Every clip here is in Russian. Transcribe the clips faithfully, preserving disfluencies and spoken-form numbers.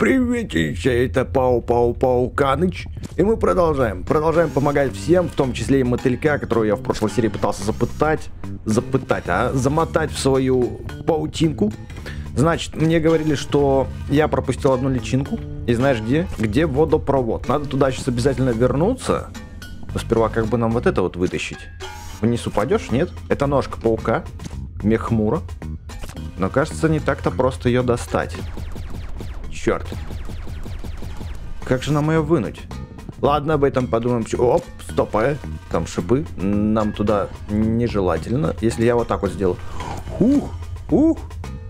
Приветище, это Пау-Пау-Пауканыч. И мы продолжаем. Продолжаем помогать всем, в том числе и мотылька, которую я в прошлой серии пытался запытать. Запытать, а? Замотать в свою паутинку. Значит, мне говорили, что я пропустил одну личинку. И знаешь где? Где водопровод. Надо туда сейчас обязательно вернуться. Но сперва как бы нам вот это вот вытащить. Вниз упадешь? Нет. Это ножка паука. Мехмура. Но кажется, не так-то просто ее достать. Черт. Как же нам ее вынуть? Ладно, об этом подумаем. Оп, стоп, а. Там шипы. Нам туда нежелательно. Если я вот так вот сделаю. Ух, ух.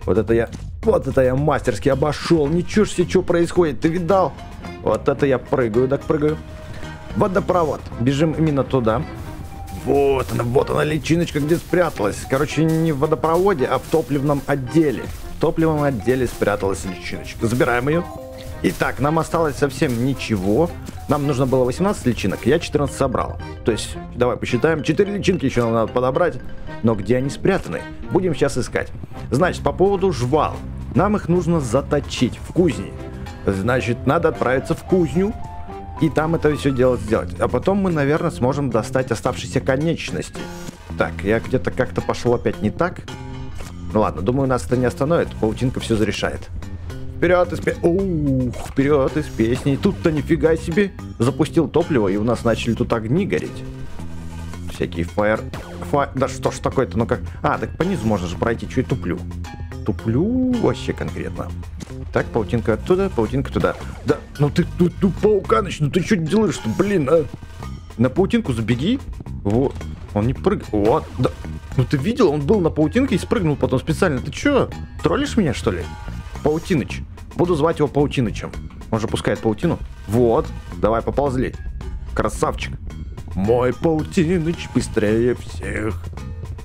Вот это я, вот это я мастерски обошел. Ничего ж себе, что происходит, ты видал? Вот это я прыгаю, так прыгаю. Водопровод. Бежим именно туда. Вот она, вот она личиночка, где спряталась. Короче, не в водопроводе, а в топливном отделе. В топливном отделе спряталась личиночка. Забираем ее. Итак, нам осталось совсем ничего. Нам нужно было восемнадцать личинок, я четырнадцать собрал. То есть, давай посчитаем. четыре личинки еще нам надо подобрать. Но где они спрятаны? Будем сейчас искать. Значит, по поводу жвал. Нам их нужно заточить в кузне. Значит, надо отправиться в кузню. И там это все дело сделать. А потом мы, наверное, сможем достать оставшиеся конечности. Так, я где-то как-то пошел опять не так. Ну ладно, думаю, нас это не остановит. Паутинка все зарешает. Вперед из песней. Ух, вперед из песней. Тут-то нифига себе. Запустил топливо, и у нас начали тут огни гореть. Всякие фаер... Фа... Да что ж такое-то, ну как... А, так по низу можно же пройти, чуть туплю. Туплю вообще конкретно. Так, паутинка оттуда, паутинка туда. Да, ну ты, ну, ну Пауканыч, ну ты что делаешь-то, блин, а? На паутинку забеги. Вот, он не прыгал. Вот, да. Ну ты видел, он был на паутинке и спрыгнул потом специально. Ты что, троллишь меня, что ли? Паутиныч. Буду звать его Паутинычем. Он же пускает паутину. Вот, давай, поползли. Красавчик. Мой Паутиныч быстрее всех.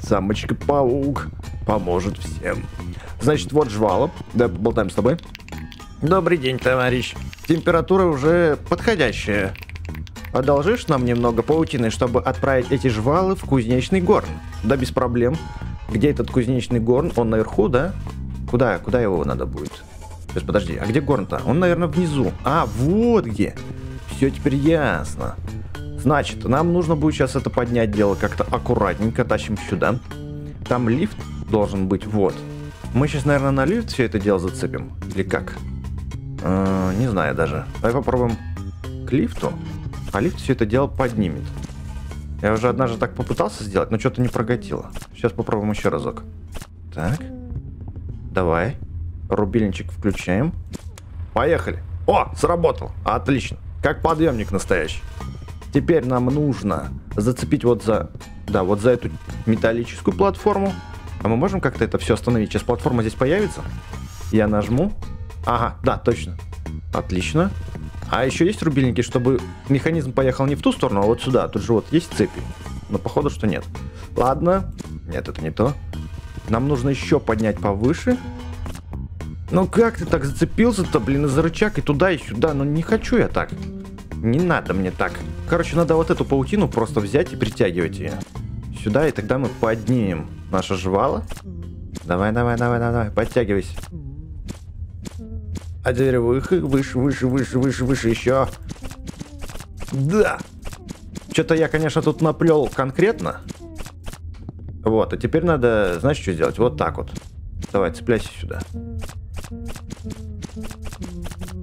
Самочка-паук поможет всем. Значит, вот жвало. Да, поболтаем с тобой. Добрый день, товарищ. Температура уже подходящая. Одолжишь нам немного паутины, чтобы отправить эти жвалы в кузнечный горн? Да, без проблем. Где этот кузнечный горн? Он наверху, да? Куда? Куда его надо будет? Сейчас, подожди. А где горн-то? Он, наверное, внизу. А, вот где. Все теперь ясно. Значит, нам нужно будет сейчас это поднять дело как-то аккуратненько. Тащим сюда. Там лифт должен быть. Вот. Мы сейчас, наверное, на лифт все это дело зацепим. Или как? Э-э, не знаю даже. Давай попробуем к лифту. А лифт все это дело поднимет. Я уже однажды так попытался сделать, но что-то не прогатило. Сейчас попробуем еще разок. Так. Давай. Рубильничек включаем. Поехали. О, сработал. Отлично. Как подъемник настоящий. Теперь нам нужно зацепить вот за... Да, вот за эту металлическую платформу. А мы можем как-то это все остановить? Сейчас платформа здесь появится. Я нажму. Ага, да, точно. Отлично. А еще есть рубильники, чтобы механизм поехал не в ту сторону, а вот сюда. Тут же вот есть цепи. Но походу, что нет. Ладно. Нет, это не то. Нам нужно еще поднять повыше. Ну как ты так зацепился-то, блин, за рычаг и туда, и сюда? Ну не хочу я так. Не надо мне так. Короче, надо вот эту паутину просто взять и притягивать ее сюда, и тогда мы поднимем наше жвало. Давай, давай, давай, давай, подтягивайся. А теперь выше, выше, выше, выше, выше, выше еще. Да. Что-то я, конечно, тут наплел конкретно. Вот, а теперь надо, знаешь, что сделать? Вот так вот. Давай, цепляйся сюда.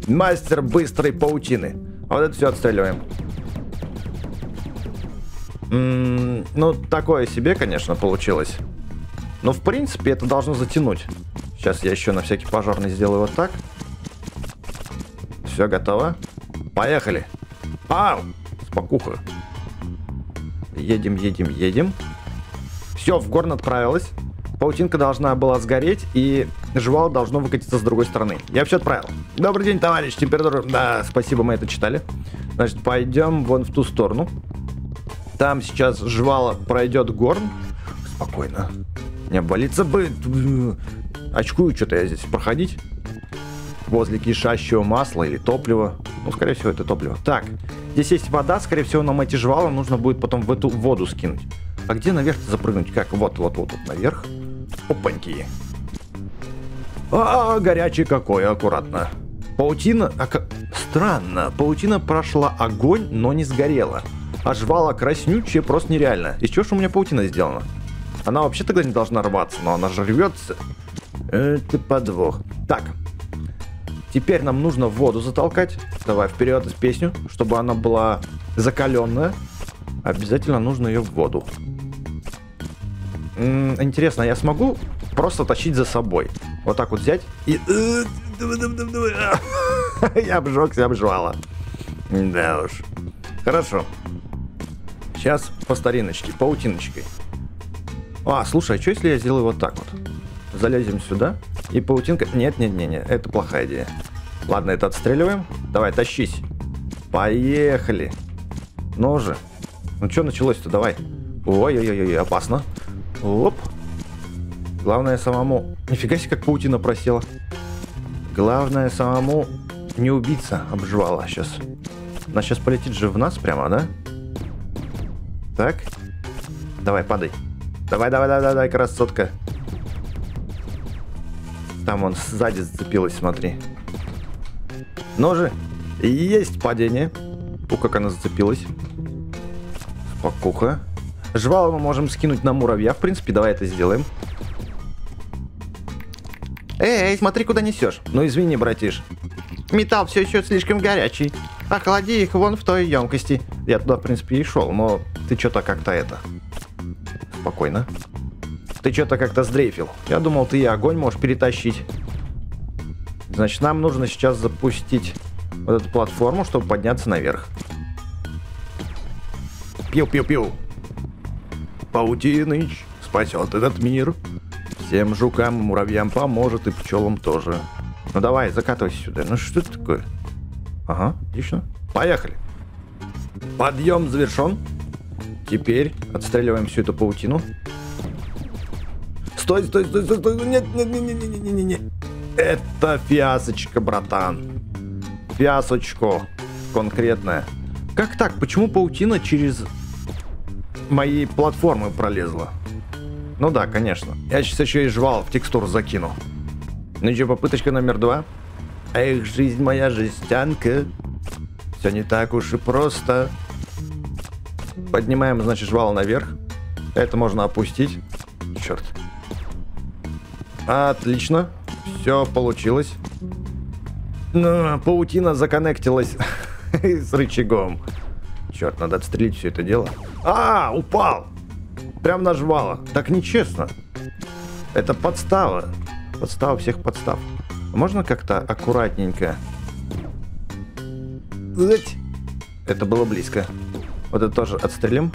Мастер быстрой паутины. Вот это все отстреливаем. М-м, ну, такое себе, конечно, получилось. Но, в принципе, это должно затянуть. Сейчас я еще на всякий пожарный сделаю вот так. Все, готово. Поехали. Ау! Спокуха. Едем, едем, едем. Все, в горн отправилась. Паутинка должна была сгореть, и жвал должно выкатиться с другой стороны. Я все отправил. Добрый день, товарищ. Температура... Да, спасибо, мы это читали. Значит, пойдем вон в ту сторону. Там сейчас жвало пройдет горн. Спокойно. Не обвалиться бы. Очкую что-то я здесь. Проходить. Возле кишащего масла или топлива. Ну, скорее всего, это топливо. Так. Здесь есть вода. Скорее всего, нам эти жвала нужно будет потом в эту воду скинуть. А где наверх-то запрыгнуть? Как? Вот, вот, вот, вот наверх. Опаньки. А, горячий какой. Аккуратно. Паутина... А как... Странно. Паутина прошла огонь, но не сгорела. А жвала краснючая просто нереально. Из чего же у меня паутина сделана? Она вообще тогда не должна рваться, но она же рвется. Это подвох. Так. Теперь нам нужно воду затолкать. Давай вперед с песню, чтобы она была закаленная. Обязательно нужно ее в воду. М-м, интересно, я смогу просто тащить за собой? Вот так вот взять и... Я обжегся, обжвала. Да уж. Хорошо. Сейчас по стариночке, паутиночкой. А, слушай, а что если я сделаю вот так вот? Залезем сюда. И паутинка... Нет, нет, нет, нет. Это плохая идея. Ладно, это отстреливаем. Давай, тащись. Поехали. Ну же. Ну что началось-то? Давай. Ой-ой-ой, опасно. Оп. Главное самому... Нифига себе, как паутина просела. Главное самому не убиться. Обжвала сейчас. Она сейчас полетит же в нас прямо, да? Так. Давай, падай. Давай-давай-давай, красотка. Там он сзади зацепилась, смотри. Ну же. Есть падение. О, как она зацепилась. Спокуха. Жвало мы можем скинуть на муравья, в принципе. Давай это сделаем. Эй, смотри, куда несешь. Ну, извини, братиш. Металл все еще слишком горячий. Охлади их вон в той емкости. Я туда, в принципе, и шел, но ты что-то как-то это... Спокойно. Ты что-то как-то сдрейфил. Я думал, ты и огонь можешь перетащить. Значит, нам нужно сейчас запустить вот эту платформу, чтобы подняться наверх. Пью-пью-пью. Паутиныч спасет этот мир. Всем жукам, муравьям поможет, и пчелам тоже. Ну давай, закатывайся сюда. Ну что это такое? Ага, отлично. Поехали. Подъем завершен. Теперь отстреливаем всю эту паутину. Стой, стой, стой, стой, стой, нет, нет, нет, нет, нет, нет, нет. Это фиасочка, братан. Фиасочко конкретное. Как так? Почему паутина через мои платформы пролезла? Ну да, конечно. Я сейчас еще и жвал в текстуру закину. Ну что, попыточка номер два. Эх, жизнь моя жестянка. Все не так уж и просто. Поднимаем, значит, жвал наверх. Это можно опустить. Черт. Отлично. Все получилось. Но паутина законнектилась с рычагом. Черт, надо отстрелить все это дело. А, упал. Прям нажвало. Так нечестно. Это подстава. Подстава всех подстав. Можно как-то аккуратненько? Это было близко. Вот это тоже отстрелим.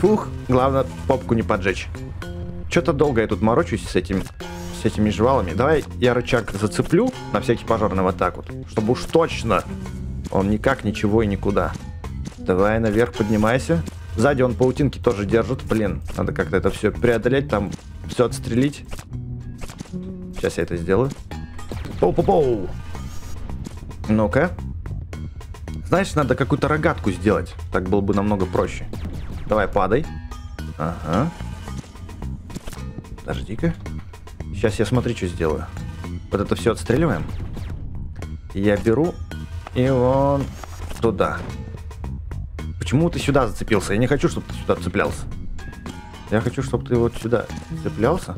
Фух. Главное, попку не поджечь. Что-то долго я тут морочусь с этим, с этими жвалами. Давай я рычаг зацеплю на всякий пожарный вот так вот, чтобы уж точно он никак, ничего и никуда. Давай наверх поднимайся. Сзади он паутинки тоже держит. Блин, надо как-то это все преодолеть, там все отстрелить. Сейчас я это сделаю. Пау-пау-пау. Ну-ка. Знаешь, надо какую-то рогатку сделать. Так было бы намного проще. Давай, падай. Ага. Подожди-ка. Сейчас я смотри, что сделаю. Вот это все отстреливаем. Я беру и вон туда. Почему ты сюда зацепился? Я не хочу, чтобы ты сюда цеплялся. Я хочу, чтобы ты вот сюда цеплялся.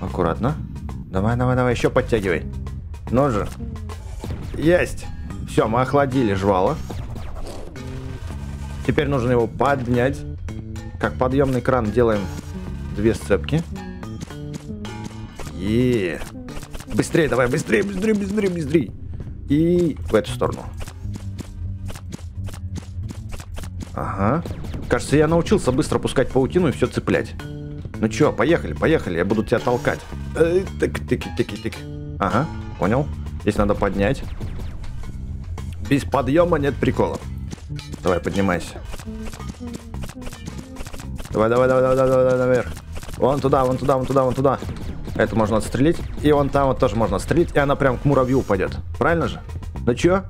Аккуратно. Давай, давай, давай. Еще подтягивай. Ну же. Есть. Все, мы охладили жвало. Теперь нужно его поднять. Как подъемный кран делаем две сцепки. И быстрее, давай, быстрее, быстрее, быстрее, быстрее. И в эту сторону. Ага. Кажется, я научился быстро пускать паутину и все цеплять. Ну чё, поехали, поехали, я буду тебя толкать. Тык-тык-тык-тык. Ага, понял. Здесь надо поднять. Без подъема нет прикола. Давай, поднимайся. Давай, давай, давай, давай, давай, наверх. Вон туда, вон туда, вон туда, вон туда. Это можно отстрелить. И вон там вот тоже можно отстрелить. И она прям к муравью упадет. Правильно же? Ну чё?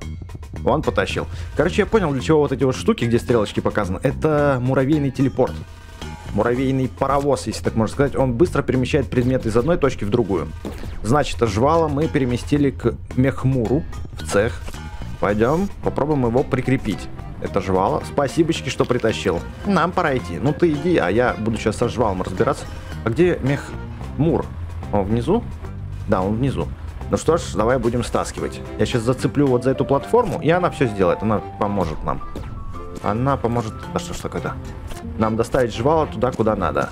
Он потащил. Короче, я понял, для чего вот эти вот штуки, где стрелочки показаны. Это муравейный телепорт. муравейный паровоз, если так можно сказать. Он быстро перемещает предметы из одной точки в другую. Значит, жвала мы переместили к мехмуру в цех. Пойдем, попробуем его прикрепить. Это жвало. Спасибочки, что притащил. Нам пора идти. Ну ты иди, а я буду сейчас со жвалом разбираться. А где мехмур? Он внизу? Да, он внизу. Ну что ж, давай будем стаскивать. Я сейчас зацеплю вот за эту платформу, и она все сделает. Она поможет нам. Она поможет... Да что ж такое-то? Нам доставить жвало туда, куда надо.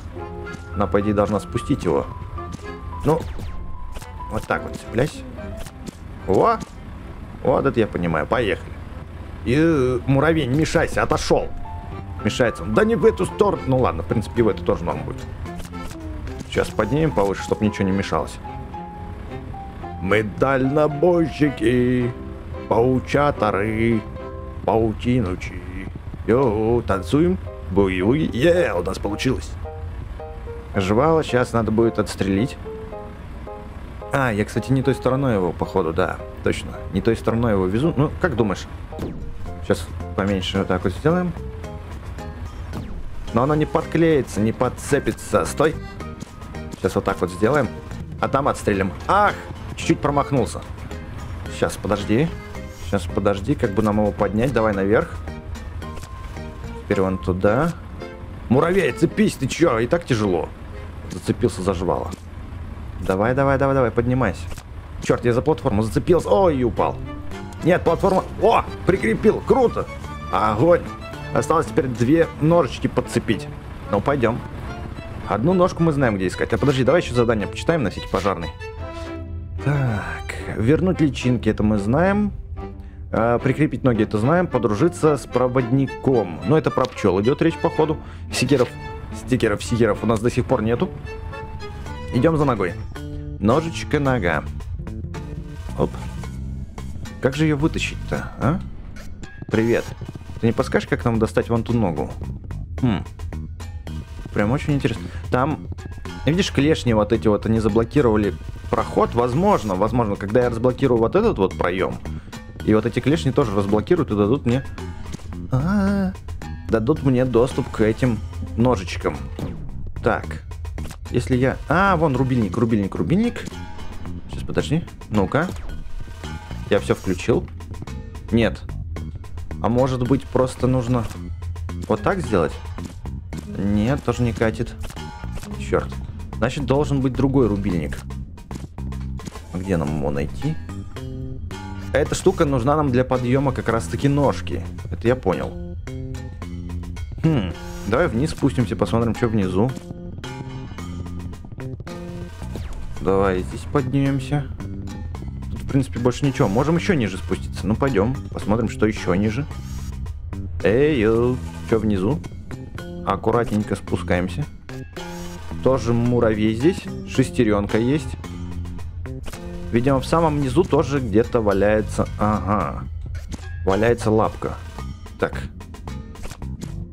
Она, по идее, должна спустить его. Ну, вот так вот цепляйся. О! Вот это я понимаю. Поехали. И муравей, не мешайся, отошел. Мешается он. Да не в эту сторону. Ну ладно, в принципе, в эту тоже норм будет. Сейчас поднимем повыше, чтобы ничего не мешалось. Мы дальнобойщики, паучаторы, паутинучи. Йоу, танцуем. Буй-буй. Е, у нас получилось. Жвало сейчас надо будет отстрелить. А, я, кстати, не той стороной его, походу, да. Точно, не той стороной его везу. Ну, как думаешь? Сейчас поменьше вот так вот сделаем. Но оно не подклеится, не подцепится. Стой. Сейчас вот так вот сделаем. А там отстрелим. Ах, чуть-чуть промахнулся. Сейчас, подожди. Сейчас, подожди, как бы нам его поднять. Давай наверх. Теперь вон туда. Муравей, цепись, ты чё? И так тяжело. Зацепился за жвало. Давай, давай, давай, давай, поднимайся. Черт, я за платформу зацепился. Ой, упал. Нет, платформа... О, прикрепил, круто. Огонь. Осталось теперь две ножички подцепить. Ну, пойдем. Одну ножку мы знаем, где искать. А подожди, давай еще задание почитаем на сети пожарной. Так, вернуть личинки, это мы знаем. А, прикрепить ноги, это знаем. Подружиться с проводником. Ну, это про пчел идет речь, походу. Стикеров, стикеров, стикеров у нас до сих пор нету. Идем за ногой. Ножичка, нога. Оп. Как же ее вытащить-то, а? Привет. Ты не подскажешь, как нам достать вон ту ногу? Хм. Прям очень интересно. Там, видишь, клешни вот эти вот, они заблокировали проход. Возможно, возможно, когда я разблокирую вот этот вот проем, и вот эти клешни тоже разблокируют и дадут мне... А-а-а. Дадут мне доступ к этим ножичкам. Так. Если я... А, вон рубильник, рубильник, рубильник. Сейчас, подожди. Ну-ка. Я все включил. Нет. А может быть, просто нужно вот так сделать? Нет, тоже не катит. Черт. Значит, должен быть другой рубильник. А где нам его найти? Эта штука нужна нам для подъема как раз-таки ножки. Это я понял. Хм. Давай вниз спустимся, посмотрим, что внизу. Давай здесь поднимемся. Тут, в принципе, больше ничего. Можем еще ниже спуститься. Ну, пойдем. Посмотрим, что еще ниже. Эй, что внизу? Аккуратненько спускаемся. Тоже муравей здесь. Шестеренка есть. Видимо, в самом низу тоже где-то валяется... Ага. Валяется лапка. Так.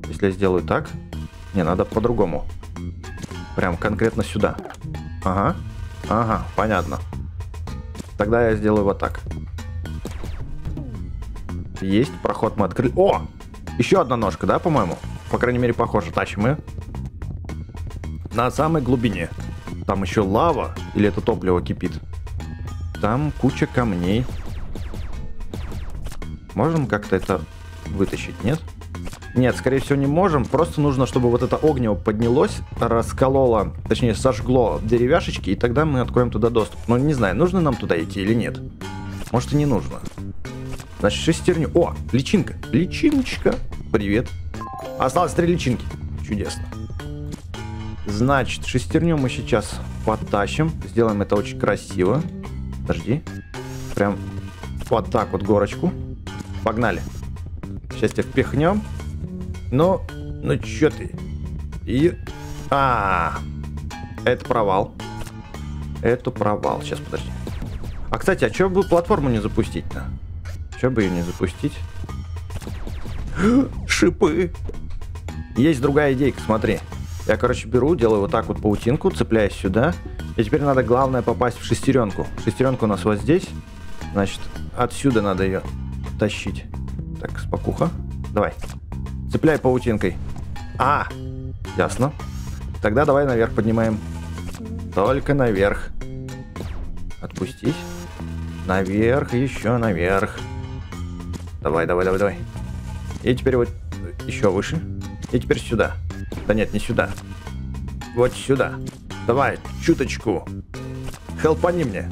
Если я сделаю так... Не, надо по-другому. Прям конкретно сюда. Ага. Ага, понятно. Тогда я сделаю вот так. Есть, проход мы открыли. О! Еще одна ножка, да, по-моему? По крайней мере, похоже. Тащим ее. На самой глубине. Там еще лава. Или это топливо кипит? Там куча камней. Можем как-то это вытащить, нет? Нет, скорее всего, не можем. Просто нужно, чтобы вот это огнево поднялось, раскололо, точнее, сожгло деревяшечки, и тогда мы откроем туда доступ. Но не знаю, нужно нам туда идти или нет. Может, и не нужно. Значит, шестерню... О, личинка. Личиночка. Привет. Осталось три личинки. Чудесно. Значит, шестерню мы сейчас потащим. Сделаем это очень красиво. Подожди. Прям вот так вот горочку. Погнали. Сейчас тебя впихнем. Ну, ну чё ты? И... А, это провал. Это провал. Сейчас, подожди. А, кстати, а чё бы платформу не запустить-то? Чё бы ее не запустить? Шипы! Есть другая идейка, смотри. Я, короче, беру, делаю вот так вот паутинку, цепляюсь сюда. И теперь надо, главное, попасть в шестеренку. Шестеренка у нас вот здесь. Значит, отсюда надо ее тащить. Так, спокуха. Давай. Цепляй паутинкой. А, ясно. Тогда давай наверх поднимаем. Только наверх. Отпустить. Наверх, еще наверх. Давай, давай, давай, давай. И теперь вот еще выше. И теперь сюда. Да нет, не сюда. Вот сюда. Давай, чуточку. Хелпани мне.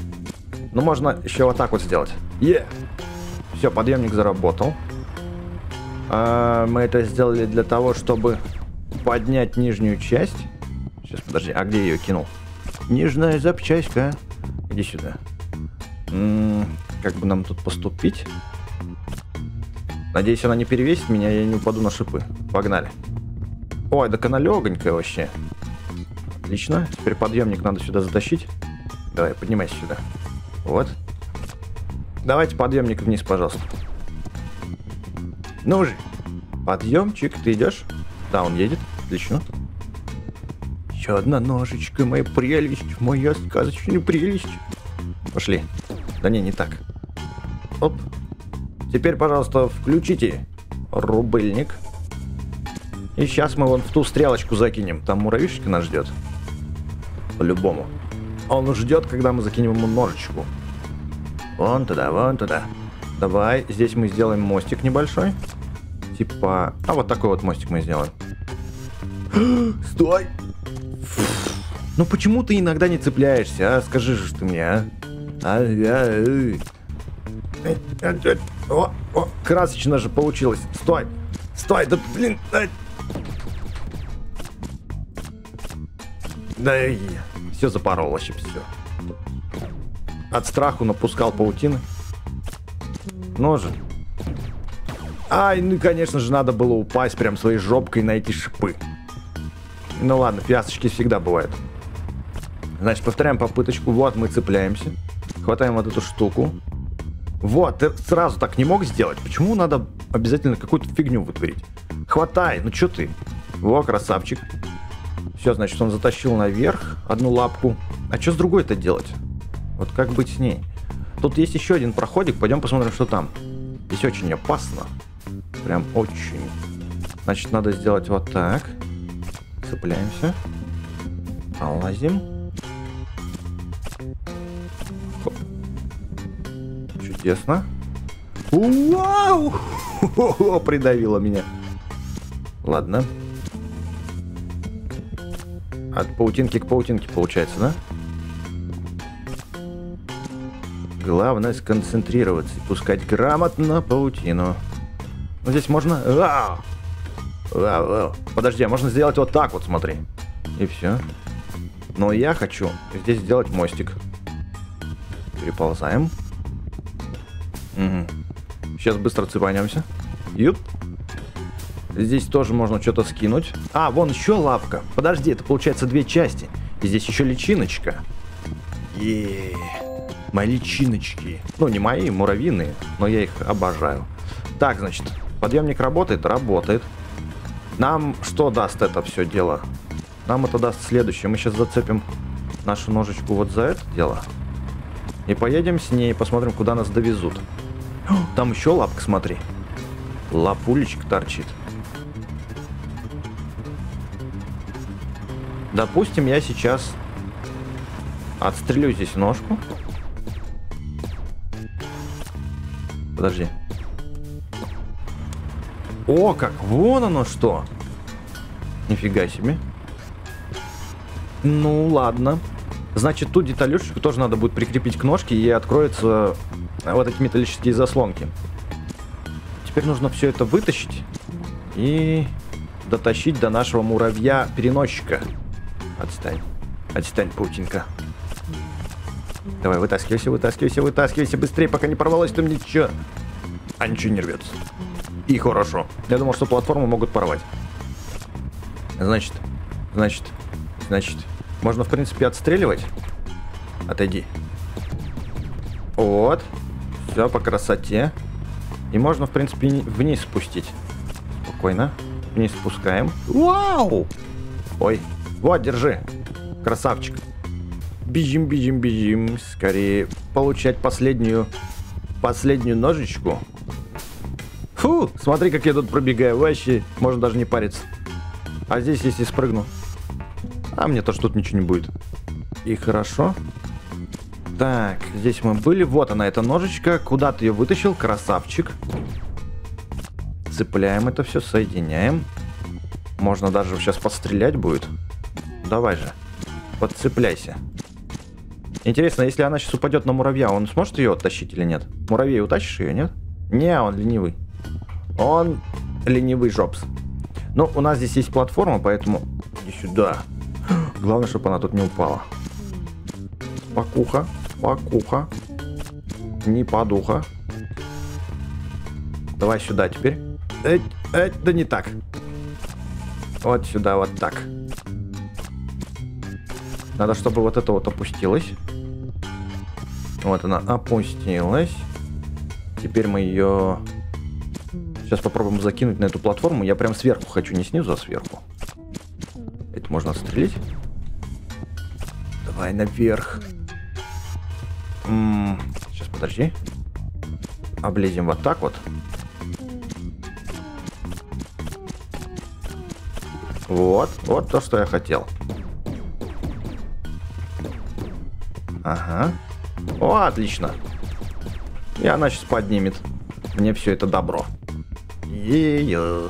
Ну, можно еще вот так вот сделать. Е! Все, подъемник заработал. А, мы это сделали для того, чтобы поднять нижнюю часть. Сейчас, подожди, а где я ее кинул? Нижняя запчастька. Иди сюда. М-м, как бы нам тут поступить? Надеюсь, она не перевесит меня, я не упаду на шипы. Погнали. Ой, да она легонькая вообще. Отлично. Теперь подъемник надо сюда затащить. Давай, поднимайся сюда. Вот. Давайте подъемник вниз, пожалуйста. Ну же. Подъемчик, ты идешь? Да, он едет. Отлично. Еще одна ножичка, моя прелесть, моя сказочная прелесть. Пошли. Да не, не так. Оп. Теперь, пожалуйста, включите рубильник. И сейчас мы вон в ту стрелочку закинем. Там муравьишечка нас ждет. По-любому. Он ждет, когда мы закинем ему ножичку. Вон туда, вон туда. Давай, здесь мы сделаем мостик небольшой. Типа... А вот такой вот мостик мы сделаем. Стой! Фу. Ну почему ты иногда не цепляешься, а? Скажи же ты мне, а? А я... О, о, красочно же получилось. Стой! Стой! Да блин! Да и... Все запорол вообще, все. От страху напускал паутины. Ну же. Ай, ну конечно же надо было упасть прям своей жопкой на эти шипы. Ну ладно, фиасочки всегда бывают. Значит, повторяем попыточку. Вот мы цепляемся. Хватаем вот эту штуку. Вот, ты сразу так не мог сделать. Почему надо обязательно какую-то фигню вытворить? Хватай, ну чё ты? Во, красавчик. Все, значит, он затащил наверх одну лапку. А что с другой-то делать? Вот как быть с ней? Тут есть еще один проходик. Пойдем посмотрим, что там. Здесь очень опасно. Прям очень. Значит, надо сделать вот так. Цепляемся. Полазим. Хоп. Чудесно. Вау! Хо-хо-хо, придавило меня. Ладно. От паутинки к паутинке получается, да? Главное сконцентрироваться и пускать грамотно паутину. Ну, здесь можно... Вау! Вау, вау. Подожди, а можно сделать вот так вот, смотри. И все. Но я хочу здесь сделать мостик. Переползаем. Угу. Сейчас быстро цепанемся. Юп. Здесь тоже можно что-то скинуть. А, вон еще лапка. Подожди, это получается две части. И здесь еще личиночка. Еее. Мои личиночки. Ну, не мои, муравьиные, но я их обожаю. Так, значит, подъемник работает? Работает. Нам что даст это все дело? Нам это даст следующее. Мы сейчас зацепим нашу ножичку вот за это дело. И поедем с ней, посмотрим, куда нас довезут. Там еще лапка, смотри. Лапулечка торчит. Допустим, я сейчас отстрелю здесь ножку. Подожди. О, как! Вон оно что! Нифига себе. Ну, ладно. Значит, ту деталюшечку тоже надо будет прикрепить к ножке, и откроются вот эти металлические заслонки. Теперь нужно все это вытащить и дотащить до нашего муравья-переносчика. Отстань. Отстань, паутинка. Давай, вытаскивайся, вытаскивайся, вытаскивайся. Быстрее, пока не порвалось там ничего. А ничего не рвется. И хорошо. Я думал, что платформу могут порвать. Значит, значит, значит. Можно, в принципе, отстреливать. Отойди. Вот. Все по красоте. И можно, в принципе, вниз спустить. Спокойно. Вниз спускаем. Вау! Ой. Вот, держи. Красавчик. Бежим, бежим, бежим. Скорее получать последнюю последнюю ножичку. Фу, смотри, как я тут пробегаю. Вообще, можно даже не париться. А здесь, если спрыгну. А мне тоже тут ничего не будет. И хорошо. Так, здесь мы были. Вот она, эта ножичка. Куда ты ее вытащил? Красавчик. Цепляем это все, соединяем. Можно даже сейчас подстрелять будет. Давай же. Подцепляйся. Интересно, если она сейчас упадет на муравья, он сможет ее оттащить или нет? Муравей, утащишь ее, нет? Не, он ленивый. Он ленивый жопс. Но у нас здесь есть платформа, поэтому... Иди сюда. Главное, чтобы она тут не упала. Покуха, покуха. Не подуха. Давай сюда теперь. Эть, эть, да не так. Вот сюда, вот так. Надо, чтобы вот это вот опустилось. Вот она опустилась. Теперь мы ее... Сейчас попробуем закинуть на эту платформу. Я прям сверху хочу, не снизу, а сверху. Это можно отстрелить. Давай наверх. М-м, сейчас, подожди. Облезем вот так вот. Вот, вот то, что я хотел. Ага. О, отлично. И она сейчас поднимет. Мне все это добро. Е-е-е.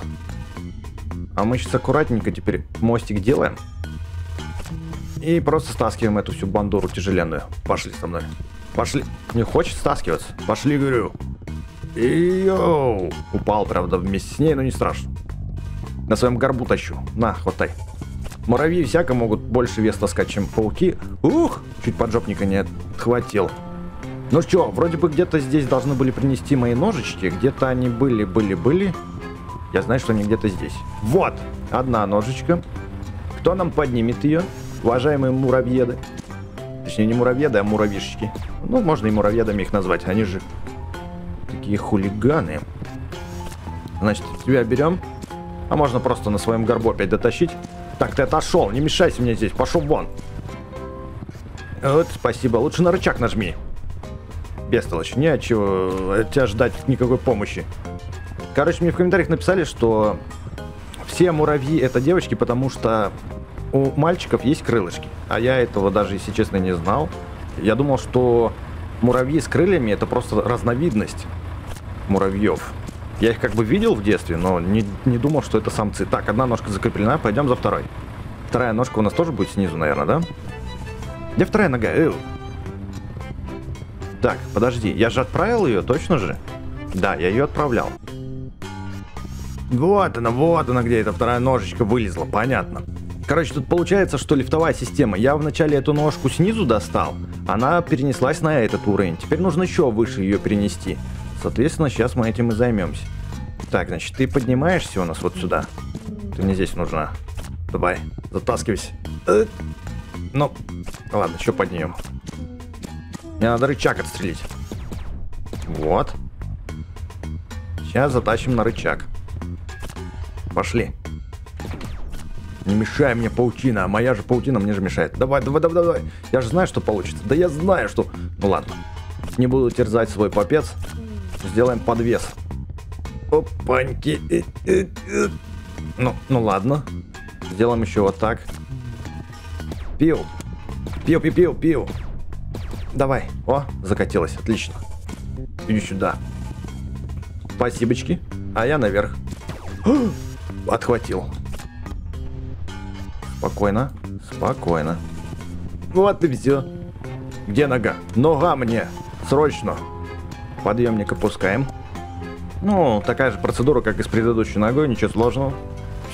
А мы сейчас аккуратненько теперь мостик делаем. И просто стаскиваем эту всю бандуру тяжеленную. Пошли со мной. Пошли. Не хочет стаскиваться? Пошли, говорю. Йоу. Упал, правда, вместе с ней, но не страшно. На своем горбу тащу. На, хватай. Муравьи всяко могут больше вес таскать, чем пауки. Ух! Чуть поджопника не отхватил. Ну что, вроде бы где-то здесь должны были принести мои ножички. Где-то они были, были, были. Я знаю, что они где-то здесь. Вот! Одна ножичка. Кто нам поднимет ее? Уважаемые муравьеды. Точнее, не муравьеды, а муравьишечки. Ну, можно и муравьедами их назвать. Они же такие хулиганы. Значит, тебя берем. А можно просто на своем горбу опять дотащить. Так, ты отошел, не мешайся мне здесь, пошел вон. Вот, спасибо, лучше на рычаг нажми. Бестолочь, не от чего от тебя ждать никакой помощи. Короче, мне в комментариях написали, что все муравьи это девочки, потому что у мальчиков есть крылышки. А я этого даже, если честно, не знал. Я думал, что муравьи с крыльями это просто разновидность муравьев. Я их как бы видел в детстве, но не, не думал, что это самцы. Так, одна ножка закреплена, пойдем за второй. Вторая ножка у нас тоже будет снизу, наверное, да? Где вторая нога? Эу. Так, подожди, я же отправил ее, точно же? Да, я ее отправлял. Вот она, вот она, где эта вторая ножечка вылезла, понятно. Короче, тут получается, что лифтовая система. Я вначале эту ножку снизу достал, она перенеслась на этот уровень. Теперь нужно еще выше ее перенести. Соответственно, сейчас мы этим и займемся. Так, значит, ты поднимаешься у нас вот сюда. Ты мне здесь нужна. Давай, затаскивайся. Ну, ладно, еще поднимем. Мне надо рычаг отстрелить. Вот. Сейчас затащим на рычаг. Пошли. Не мешай мне, паутина. Моя же паутина мне же мешает. Давай, давай, давай, давай. Я же знаю, что получится. Да я знаю, что... Ну ладно. Не буду терзать свой попец. Сделаем подвес. Опаньки. Ну, ну ладно. Сделаем еще вот так. Пиу. Пиу, пиу, пиу, пиу. Давай. О, закатилось. Отлично. Иди сюда. Спасибочки. А я наверх. Отхватил. Спокойно. Спокойно. Вот и все. Где нога? Нога мне. Срочно. Подъемник опускаем. Ну, такая же процедура, как и с предыдущей ногой. Ничего сложного.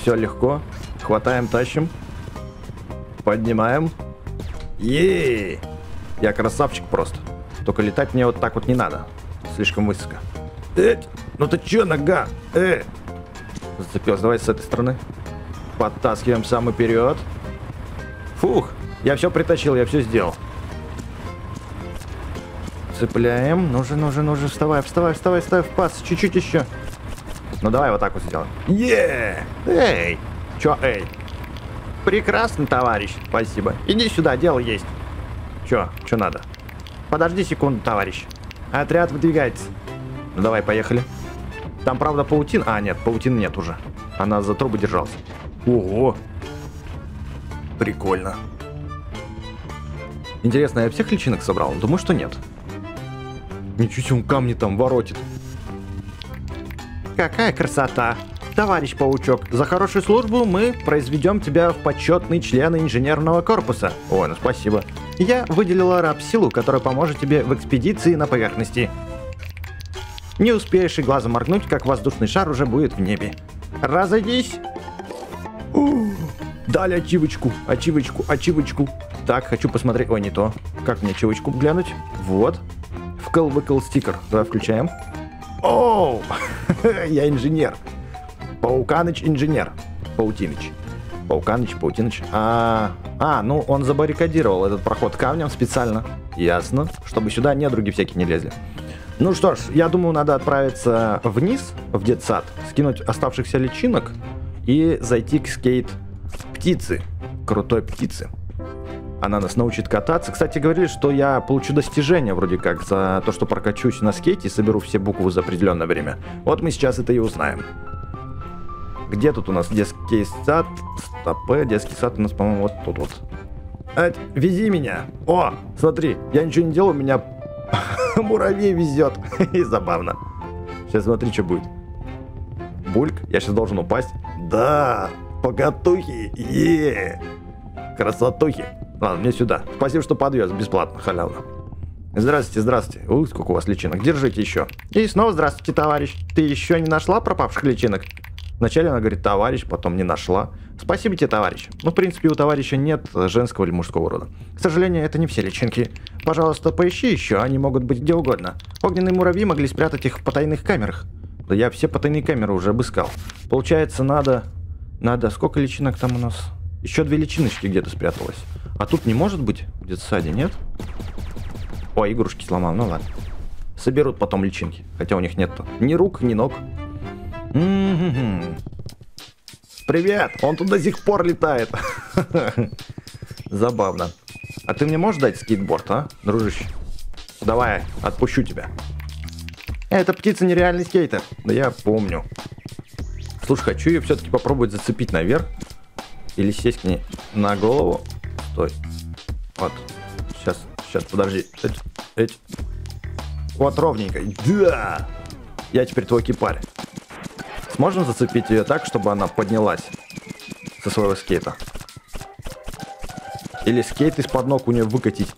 Все легко. Хватаем, тащим. Поднимаем. Е-е-е! Я красавчик просто. Только летать мне вот так вот не надо. Слишком высоко. Эть! Ну ты че, нога? Э! Зацепилась. Давай с этой стороны. Подтаскиваем сам вперед. Фух! Я все притащил, я все сделал. Цепляем. Ну же, ну же, ну же, вставай, вставай, вставай, вставай в пас. Чуть-чуть еще. Ну давай вот так вот сделаем. Еее! Эй! Че, эй? Прекрасно, товарищ. Спасибо. Иди сюда, дело есть. Че? Че надо? Подожди секунду, товарищ. Отряд выдвигается. Ну давай, поехали. Там, правда, паутин. А, нет, паутин нет уже. Она за трубы держалась. Ого! Прикольно. Интересно, я всех личинок собрал? Думаю, что нет. Ничего себе, он камни там воротит. Какая красота! Товарищ Паучок, за хорошую службу мы произведем тебя в почетный член инженерного корпуса. Ой, ну спасибо. Я выделила рабсилу, которая поможет тебе в экспедиции на поверхности. Не успеешь и глазом моргнуть, как воздушный шар уже будет в небе. Разойдись! Ух, дали ачивочку, ачивочку, ачивочку. Так, хочу посмотреть... Ой, не то. Как мне ачивочку глянуть? Вот. Вкл-выкл стикер. Давай включаем. Оу! Я инженер. Пауканыч инженер. Паутиныч. Пауканыч, Паутиныч. А, а, ну он забаррикадировал этот проход камнем специально. Ясно. Чтобы сюда недруги всякие не лезли. Ну что ж, я думаю, надо отправиться вниз, в детсад, скинуть оставшихся личинок и зайти к скейт птицы. Крутой птицы. Она нас научит кататься. Кстати, говорили, что я получу достижение вроде как за то, что прокачусь на скейте и соберу все буквы за определенное время. Вот мы сейчас это и узнаем. Где тут у нас детский сад? Стопэ, детский сад у нас, по-моему, вот тут вот. Эть, вези меня. О, смотри, я ничего не делаю, меня муравей везет. И забавно. Сейчас смотри, что будет. Бульк, я сейчас должен упасть. Да, поготухи, е, красотухи. Ладно, мне сюда. Спасибо, что подвез. Бесплатно, халявно. Здравствуйте, здравствуйте. Ух, сколько у вас личинок. Держите еще. И снова здравствуйте, товарищ. Ты еще не нашла пропавших личинок? Вначале она говорит товарищ, потом не нашла. Спасибо тебе, товарищ. Ну, в принципе, у товарища нет женского или мужского рода. К сожалению, это не все личинки. Пожалуйста, поищи еще, они могут быть где угодно. Огненные муравьи могли спрятать их в потайных камерах. Да я все потайные камеры уже обыскал. Получается, надо... Надо... Сколько личинок там у нас? Еще две личиночки где-то спряталось. А тут не может быть? Где-то сзади, нет? Ой, игрушки сломал, ну ладно. Соберут потом личинки. Хотя у них нет ни рук, ни ног. Mm-hmm. Привет! Он тут до сих пор летает. Забавно. А ты мне можешь дать скейтборд, а, дружище? Давай, отпущу тебя. Эта птица нереальный скейтер. Да я помню. Слушай, хочу ее все-таки попробовать зацепить наверх. Или сесть к ней на голову. Стой. Вот. Сейчас, сейчас, подожди. Эть, эть. Вот ровненько. Да! Я теперь твой кипарь. Сможем зацепить ее так, чтобы она поднялась со своего скейта? Или скейт из-под ног у нее выкатить?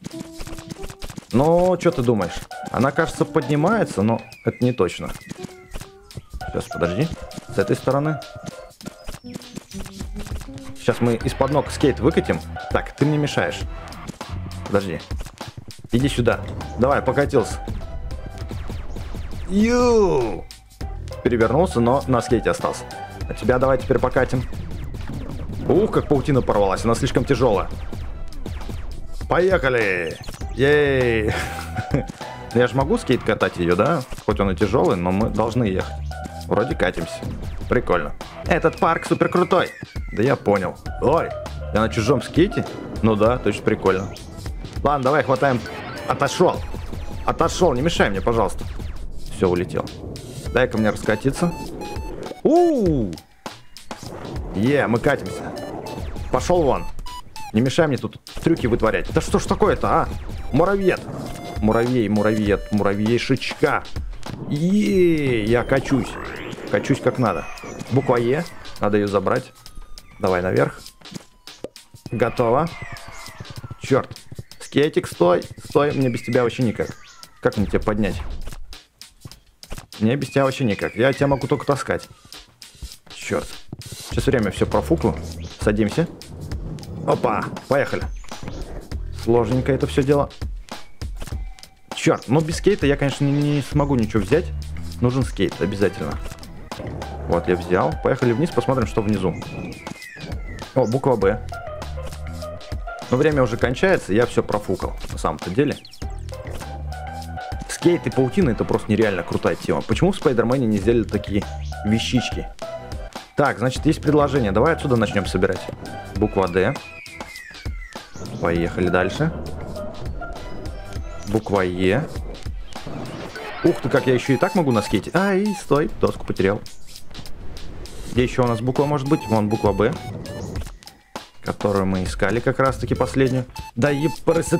Ну, что ты думаешь? Она, кажется, поднимается, но это не точно. Сейчас, подожди. С этой стороны. Сейчас мы из-под ног скейт выкатим. Так, ты мне мешаешь. Подожди. Иди сюда. Давай, покатился. Ю! Перевернулся, но на скейте остался. А тебя давай теперь покатим. Ух, как паутина порвалась, она слишком тяжелая. Поехали! Ей! Я же могу скейт катать ее, да? Хоть он и тяжелый, но мы должны ехать. Вроде катимся. Прикольно. Этот парк супер крутой. Да я понял. Ой, я на чужом скейте? Ну да, точно прикольно. Ладно, давай хватаем. Отошел. Отошел, не мешай мне, пожалуйста. Все, улетел. Дай-ка мне раскатиться. У-у-у! Е, мы катимся. Пошел вон. Не мешай мне тут трюки вытворять. Да что ж такое-то, а? Муравьед. Муравей, муравьед, муравьешечка. Е, я качусь. Качусь как надо. Буква Е. Надо ее забрать. Давай наверх. Готово. Черт. Скейтик, стой. Стой, мне без тебя вообще никак. Как мне тебя поднять? Мне без тебя вообще никак. Я тебя могу только таскать. Черт. Сейчас время все профукло. Садимся. Опа. Поехали. Сложненько это все дело. Черт. Ну, без скейта я, конечно, не смогу ничего взять. Нужен скейт обязательно. Вот, я взял. Поехали вниз, посмотрим, что внизу. О, буква Б. Но время уже кончается, я все профукал. На самом-то деле... Скейт и паутина — это просто нереально крутая тема. Почему в Спайдермене не сделали такие вещички? Так, значит, есть предложение. Давай отсюда начнем собирать. Буква Д. Поехали дальше. Буква Е. Ух ты, как я еще и так могу на скейте. Ай, стой, доску потерял. Где еще у нас буква может быть? Вон буква Б. которую мы искали как раз таки последнюю. Да и епрст!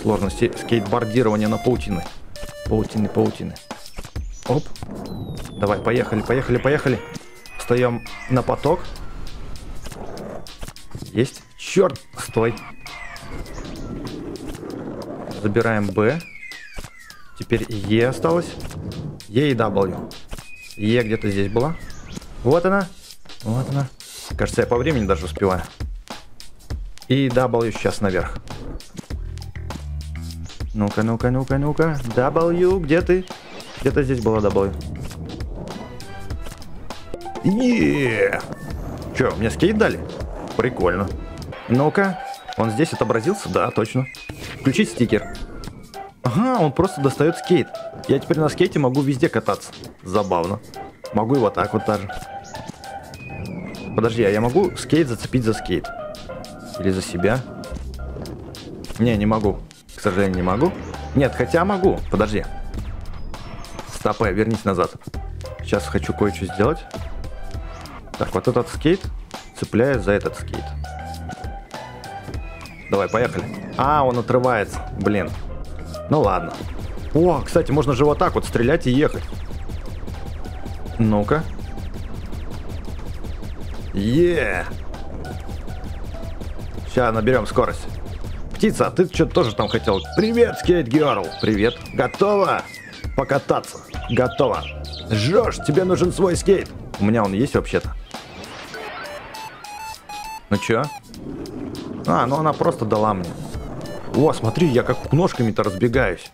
Сложности скейтбордирования на паутины. Паутины, паутины. Оп. Давай, поехали, поехали, поехали. Встаем на поток. Есть. Черт, стой. Забираем Б. Теперь Е осталось. Е и W. Е где-то здесь была. Вот она. Вот она. Кажется, я по времени даже успеваю. И W сейчас наверх. Ну-ка, ну-ка, ну-ка, ну-ка. W, где ты? Где-то здесь была W. Еее! Че, мне скейт дали? Прикольно. Ну-ка. Он здесь отобразился? Да, точно. Включить стикер. Ага, он просто достает скейт. Я теперь на скейте могу везде кататься. Забавно. Могу и вот так вот даже. Подожди, а я могу скейт зацепить за скейт? Или за себя? Не, не могу. К сожалению, не могу. Нет, хотя могу. Подожди. Стопэ, вернись назад. Сейчас хочу кое-что сделать. Так, вот этот скейт цепляю за этот скейт. Давай, поехали. А, он отрывается. Блин. Ну ладно. О, кстати, можно же вот так вот стрелять и ехать. Ну-ка. Е! Сейчас наберем скорость. Птица, а ты что-то тоже там хотел? Привет, скейт-герл. Привет. Готова покататься? Готова. Жорж, тебе нужен свой скейт. У меня он есть вообще-то. Ну чё? А, ну она просто дала мне. О, смотри, я как ножками-то разбегаюсь.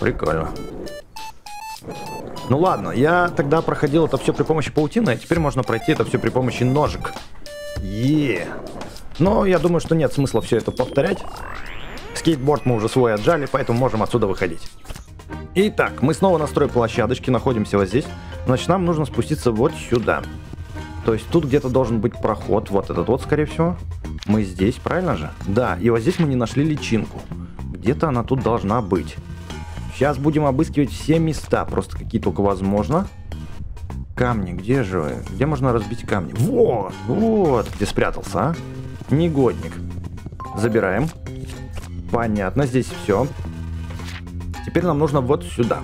Прикольно. Ну ладно, я тогда проходил это все при помощи паутины, а теперь можно пройти это все при помощи ножек. Е. Но я думаю, что нет смысла все это повторять. Скейтборд мы уже свой отжали, поэтому можем отсюда выходить. Итак, мы снова на стройплощадочке, находимся вот здесь. Значит, нам нужно спуститься вот сюда. То есть тут где-то должен быть проход, вот этот вот, скорее всего. Мы здесь, правильно же? Да, и вот здесь мы не нашли личинку. Где-то она тут должна быть. Сейчас будем обыскивать все места, просто какие только возможно. Камни, где же вы? Где можно разбить камни? Вот, вот, где спрятался, а? Негодник. Забираем. Понятно, здесь все. Теперь нам нужно вот сюда.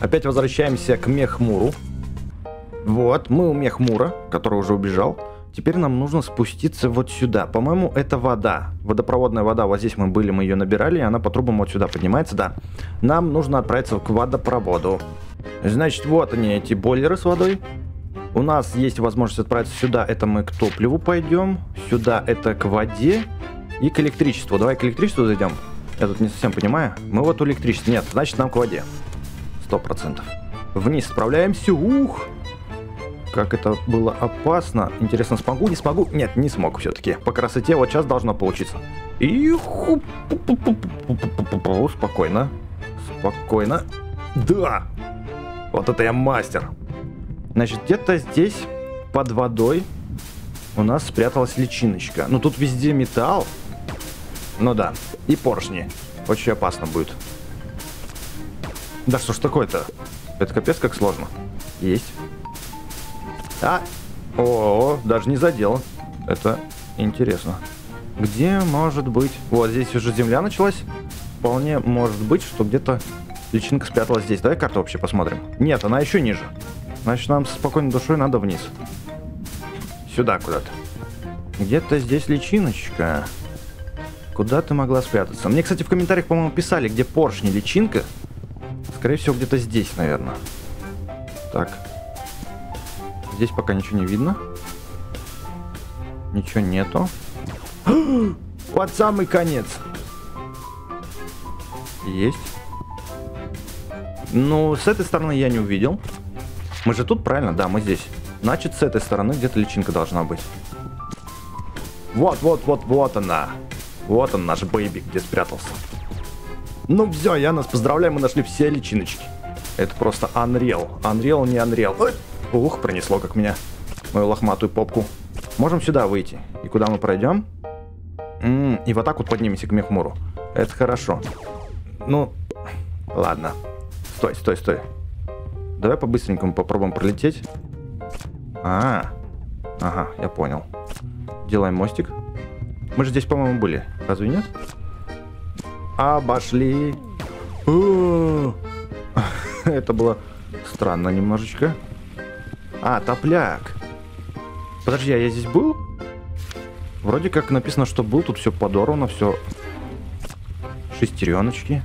Опять возвращаемся к Мехмуру. Вот, мы у Мехмура, который уже убежал. Теперь нам нужно спуститься вот сюда. По-моему, это вода. Водопроводная вода. Вот здесь мы были, мы ее набирали, и она по трубам вот сюда поднимается, да. Нам нужно отправиться к водопроводу. Значит, вот они, эти бойлеры с водой. У нас есть возможность отправиться сюда. Это мы к топливу пойдем. Сюда это к воде. И к электричеству. Давай к электричеству зайдем. Я тут не совсем понимаю. Мы вот у электричества. Нет, значит, нам к воде. Сто процентов. Вниз справляемся. Ух! Как это было опасно. Интересно, смогу, не смогу? Нет, не смог все-таки. По красоте вот сейчас должно получиться. И спокойно. Спокойно. Да! Вот это я мастер. Значит, где-то здесь под водой у нас спряталась личиночка. Ну, тут везде металл. Ну да. И поршни. Очень опасно будет. Да что ж такое-то? Это капец как сложно. Есть. А, о, даже не задел. Это интересно. Где может быть? Вот здесь уже земля началась. Вполне может быть, что где-то личинка спряталась здесь. Давай карту вообще посмотрим. Нет, она еще ниже. Значит, нам со спокойной душой надо вниз. Сюда куда-то. Где-то здесь личиночка. Куда ты могла спрятаться? Мне, кстати, в комментариях, по-моему, писали, где поршни, личинка. Скорее всего, где-то здесь, наверное. Так. Здесь пока ничего не видно. Ничего нету. Под самый конец. Есть. Ну, с этой стороны я не увидел. Мы же тут, правильно? Да, мы здесь. Значит, с этой стороны где-то личинка должна быть. Вот, вот, вот, вот она. Вот он, наш бэйби, где спрятался. Ну все, я нас поздравляю, мы нашли все личиночки. Это просто unreal. Unreal, не unreal. Ух, пронесло как меня. Мою лохматую попку. Можем сюда выйти. И куда мы пройдем? М-м, и вот так вот поднимемся к Мехмуру. Это хорошо. Ну, ладно. Стой, стой, стой. Давай по-быстренькому попробуем пролететь. А, Ага, я понял. Делаем мостик. Мы же здесь, по-моему, были. Разве нет? Обошли. Это было странно немножечко. А, топляк. Подожди, а я здесь был? Вроде как написано, что был. Тут все подорвано, все шестереночки.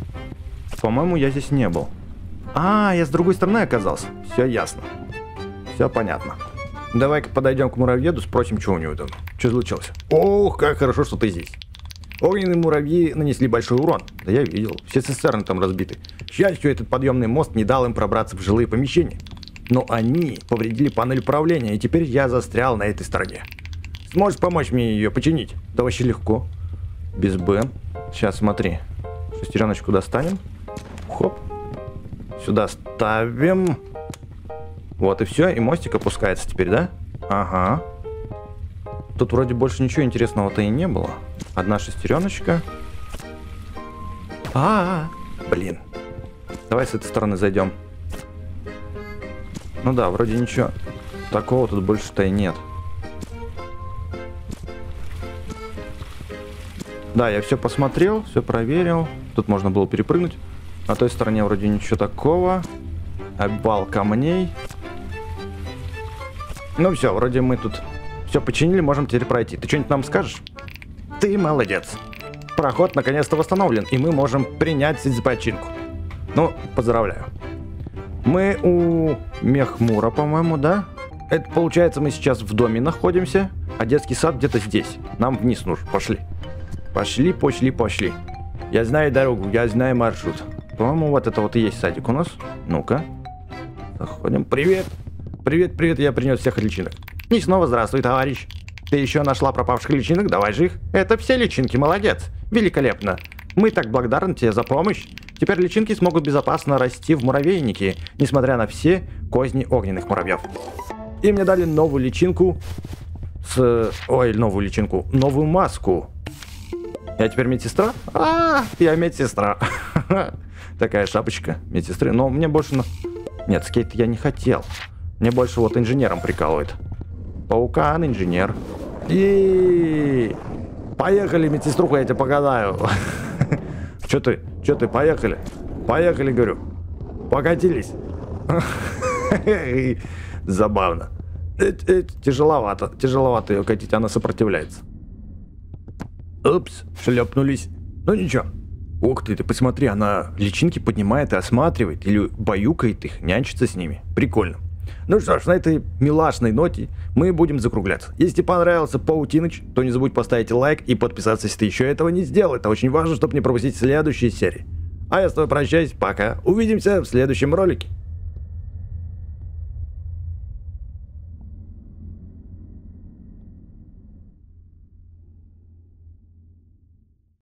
По-моему, я здесь не был. А, я с другой стороны оказался. Все ясно. Все понятно. Давай-ка подойдем к муравьеду, спросим, что у него там. Что случилось? Ох, как хорошо, что ты здесь. Огненные муравьи нанесли большой урон. Да я видел. Все цистерны там разбиты. Жаль, что этот подъемный мост не дал им пробраться в жилые помещения. Но они повредили панель управления, и теперь я застрял на этой стороне. Сможешь помочь мне ее починить? Да вообще легко. Без Б. Сейчас смотри. Шестереночку достанем. Хоп. Сюда ставим. Вот и все. И мостик опускается теперь, да? Ага. Тут вроде больше ничего интересного-то и не было. Одна шестереночка. А, -а, -а. Блин. Давай с этой стороны зайдем. Ну да, вроде ничего. Такого тут больше-то и нет. Да, я все посмотрел, все проверил. Тут можно было перепрыгнуть. На той стороне вроде ничего такого. Обвал камней. Ну все, вроде мы тут все починили, можем теперь пройти. Ты что-нибудь нам скажешь? Ты молодец. Проход наконец-то восстановлен, и мы можем принять за починку. Ну, поздравляю. Мы у Мехмура, по-моему, да? Это получается, мы сейчас в доме находимся, а детский сад где-то здесь. Нам вниз нужно. Пошли. Пошли, пошли, пошли. Я знаю дорогу, я знаю маршрут. По-моему, вот это вот и есть садик у нас. Ну-ка. Заходим. Привет. Привет, привет, я принес всех личинок. И снова здравствуй, товарищ. Ты еще нашла пропавших личинок? Давай же их. Это все личинки, молодец. Великолепно. Мы так благодарны тебе за помощь. Теперь личинки смогут безопасно расти в муравейнике, несмотря на все козни огненных муравьев. И мне дали новую личинку с... Ой, новую личинку. Новую маску. Я теперь медсестра? А, я медсестра. Такая шапочка медсестры. Но мне больше... Нет, скейт я не хотел. Мне больше вот инженером прикалывает. Паукан, инженер. И поехали, медсеструху, я тебе погадаю. Че ты? Че ты? Поехали. Поехали, говорю. Покатились. Забавно. Тяжеловато. Тяжеловато ее катить, она сопротивляется. Упс, шлепнулись. Ну ничего. Ох ты, ты посмотри, она личинки поднимает и осматривает. Или баюкает их, нянчится с ними. Прикольно. Ну что ж, на этой милашной ноте мы будем закругляться. Если понравился Паутиныч, то не забудь поставить лайк и подписаться, если ты еще этого не сделал. Это очень важно, чтобы не пропустить следующие серии. А я с тобой прощаюсь, пока. Увидимся в следующем ролике.